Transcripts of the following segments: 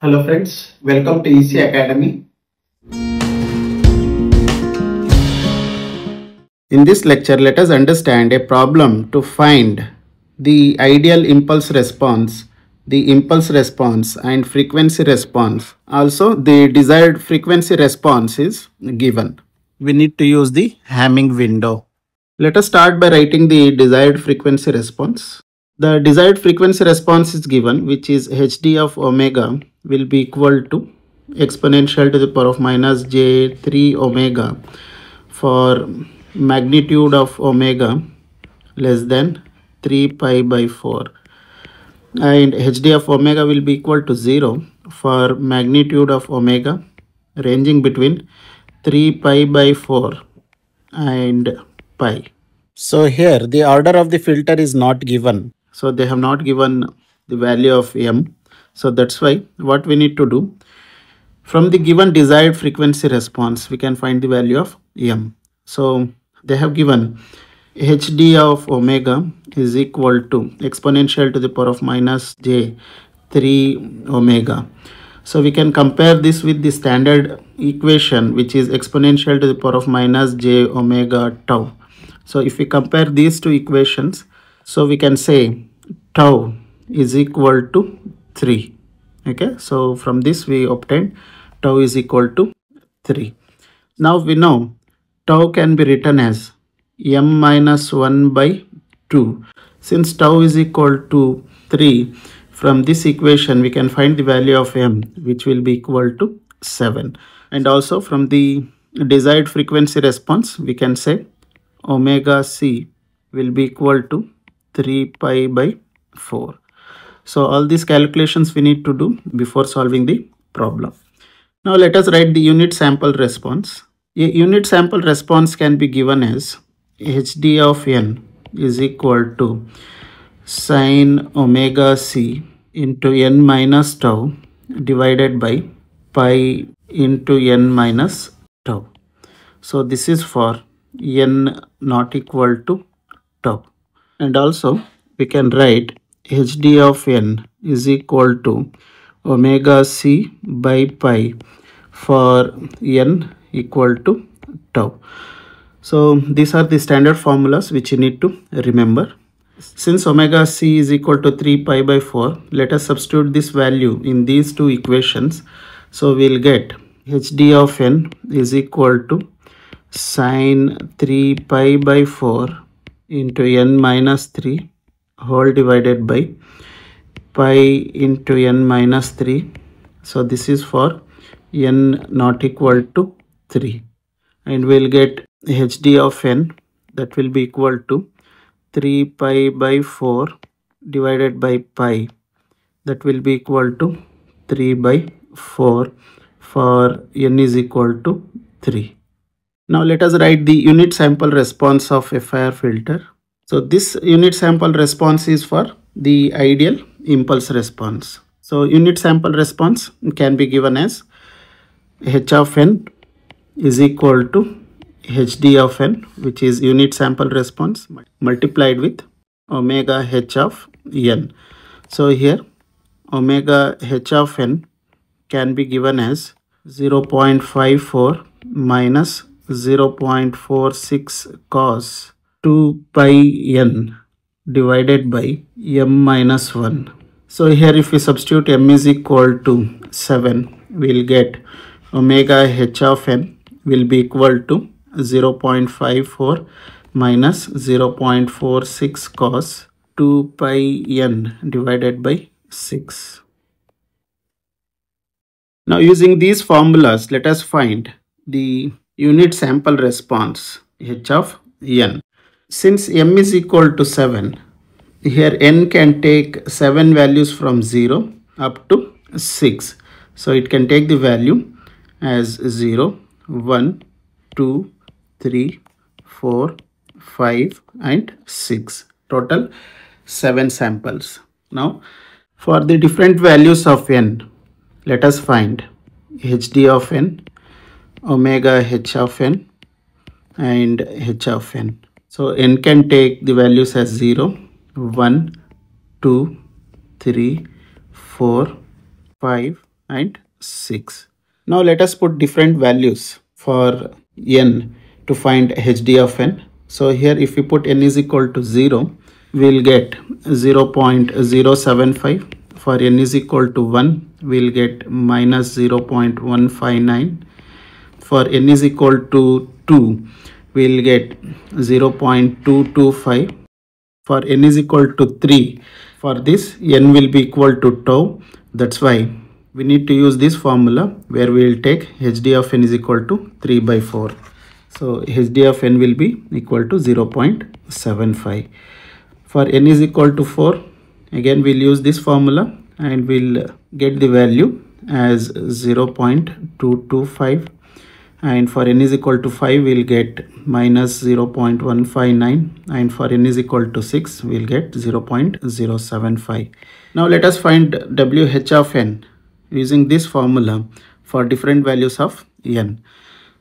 Hello friends, welcome to EC Academy. In this lecture, let us understand a problem to find the ideal impulse response, the impulse response and frequency response. Also, the desired frequency response is given. We need to use the Hamming window. Let us start by writing the desired frequency response. The desired frequency response is given, which is hd of omega will be equal to exponential to the power of minus j3 omega for magnitude of omega less than 3 pi by 4, and hd of omega will be equal to 0 for magnitude of omega ranging between 3 pi by 4 and pi. So here the order of the filter is not given. So they have not given the value of m. So that's why what we need to do, from the given desired frequency response, we can find the value of m. So they have given hd of omega is equal to exponential to the power of minus j3 omega. So we can compare this with the standard equation, which is exponential to the power of minus j omega tau. So if we compare these two equations, so we can say tau is equal to 3. Okay, so from this we obtained tau is equal to 3. Now we know tau can be written as m minus 1 by 2. Since tau is equal to 3, from this equation we can find the value of m, which will be equal to 7. And also from the desired frequency response, we can say omega c will be equal to 3 pi by 4. So all these calculations we need to do before solving the problem. Now let us write the unit sample response. A unit sample response can be given as hd of n is equal to sine omega c into n minus tau divided by pi into n minus tau. So this is for n not equal to tau. And also we can write hd of n is equal to omega c by pi for n equal to tau. So these are the standard formulas which you need to remember. Since omega c is equal to 3 pi by 4, let us substitute this value in these two equations. So we will get hd of n is equal to sine 3 pi by 4 into n minus 3 whole divided by pi into n minus 3. So this is for n not equal to 3, and we will get hd of n, that will be equal to 3 pi by 4 divided by pi, that will be equal to 3 by 4 for n is equal to 3. Now let us write the unit sample response of FIR filter. So this unit sample response is for the ideal impulse response. So unit sample response can be given as h of n is equal to hd of n, which is unit sample response, multiplied with omega h of n. So here omega h of n can be given as 0.54 minus 0.46 cos 2 pi n divided by m minus 1. So here if we substitute m is equal to 7, we will get omega h of n will be equal to 0.54 minus 0.46 cos 2 pi n divided by 6. Now using these formulas, let us find the unit sample response h of n. Since m is equal to 7, here n can take 7 values from 0 up to 6. So it can take the value as 0, 1, 2, 3, 4, 5 and 6. Total 7 samples. Now for the different values of n, let us find hd of n, omega h of n and h of n. So n can take the values as 0, 1, 2, 3, 4, 5 and 6. Now let us put different values for n to find hd of n. So here if we put n is equal to 0, we'll get 0.075. For n is equal to 1, we'll get minus 0.159. For n is equal to 2, we'll get 0.225. For n is equal to 3, for this n will be equal to tau. That's why we need to use this formula where we will take hd of n is equal to 3 by 4. So hd of n will be equal to 0.75. For n is equal to 4, again we'll use this formula and we'll get the value as 0.225, and for n is equal to 5 we'll get minus 0.159, and for n is equal to 6 we'll get 0.075. Now let us find wh of n using this formula for different values of n.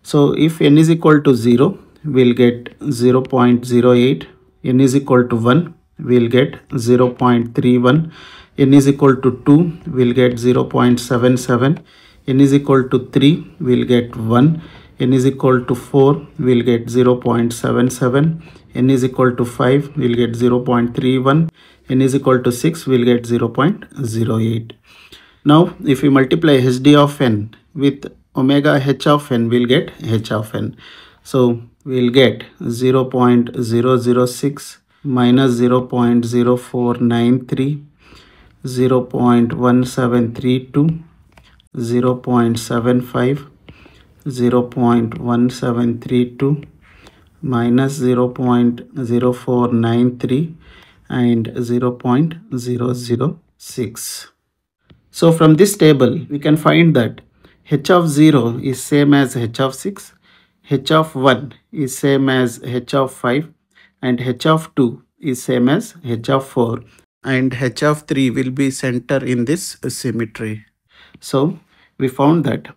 So if n is equal to 0, we'll get 0.08, n is equal to 1, we'll get 0.31, n is equal to 2, we'll get 0.77, n is equal to 3, we'll get 1, n is equal to 4, we'll get 0.77, n is equal to 5, we'll get 0.31, n is equal to 6, we'll get 0.08. Now, if we multiply hd of n with omega h of n, we'll get h of n. So, we'll get 0.006. minus 0.0493, 0.1732, 0.75, 0.1732, minus 0.0493, and 0.006. So from this table we can find that h of 0 is same as h of 6, h of 1 is same as h of 5, and h of 2 is same as h of 4, and h of 3 will be center in this symmetry. So we found that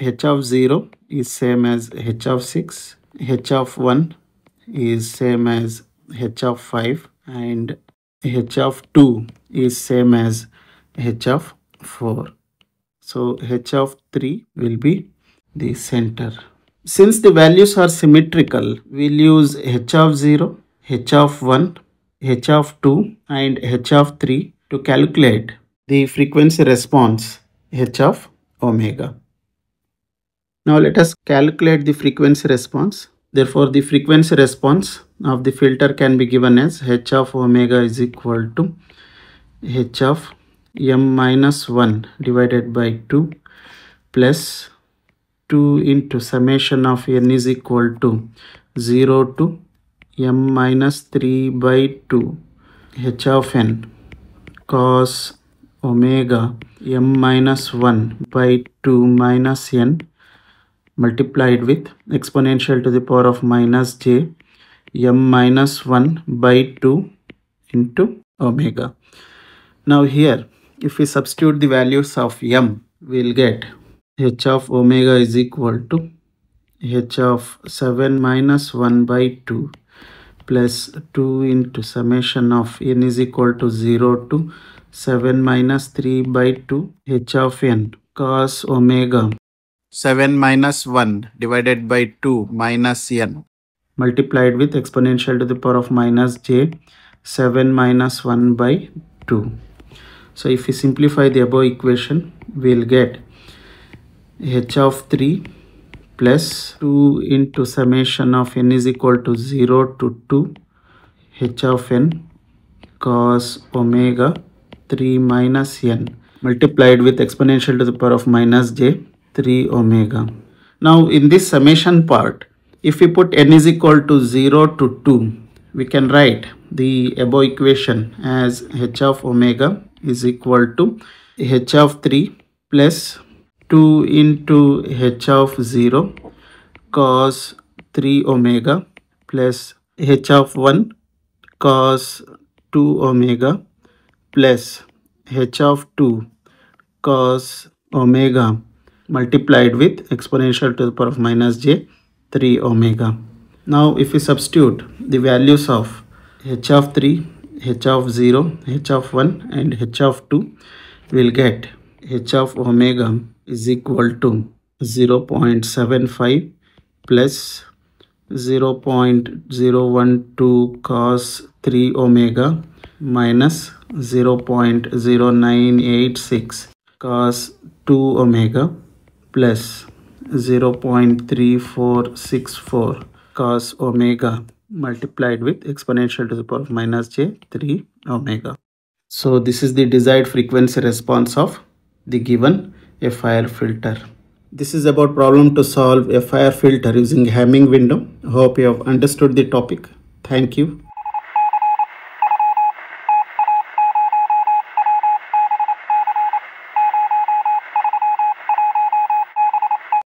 h of 0 is same as h of 6, h of 1 is same as h of 5, and h of 2 is same as h of 4. So h of 3 will be the center. Since the values are symmetrical, we'll use h of 0, h of 1, h of 2 and h of 3 to calculate the frequency response h of omega. Now let us calculate the frequency response. Therefore the frequency response of the filter can be given as h of omega is equal to h of m minus 1 divided by 2 plus 2 into summation of n is equal to 0 to m minus 3 by 2 h of n cos omega m minus 1 by 2 minus n multiplied with exponential to the power of minus j m minus 1 by 2 into omega. Now here if we substitute the values of m, we'll get h of omega is equal to h of 7 minus 1 by 2 plus 2 into summation of n is equal to 0 to 7 minus 3 by 2 h of n cos omega 7 minus 1 divided by 2 minus n multiplied with exponential to the power of minus j 7 minus 1 by 2. So if we simplify the above equation, we'll get h of 3 plus 2 into summation of n is equal to 0 to 2 h of n cos omega 3 minus n multiplied with exponential to the power of minus j 3 omega. Now in this summation part, if we put n is equal to 0 to 2, we can write the above equation as h of omega is equal to h of 3 plus 2 into h of 0 cos 3 omega plus h of 1 cos 2 omega plus h of 2 cos omega multiplied with exponential to the power of minus j 3 omega. Now if we substitute the values of h of 3, h of 0, h of 1 and h of 2, we'll get h of omega is equal to 0.75 plus 0.012 cos 3 omega minus 0.0986 cos 2 omega plus 0.3464 cos omega multiplied with exponential to the power of minus j 3 omega. So this is the desired frequency response of the given FIR filter. This is about problem to solve FIR filter using Hamming window. Hope you have understood the topic. Thank you.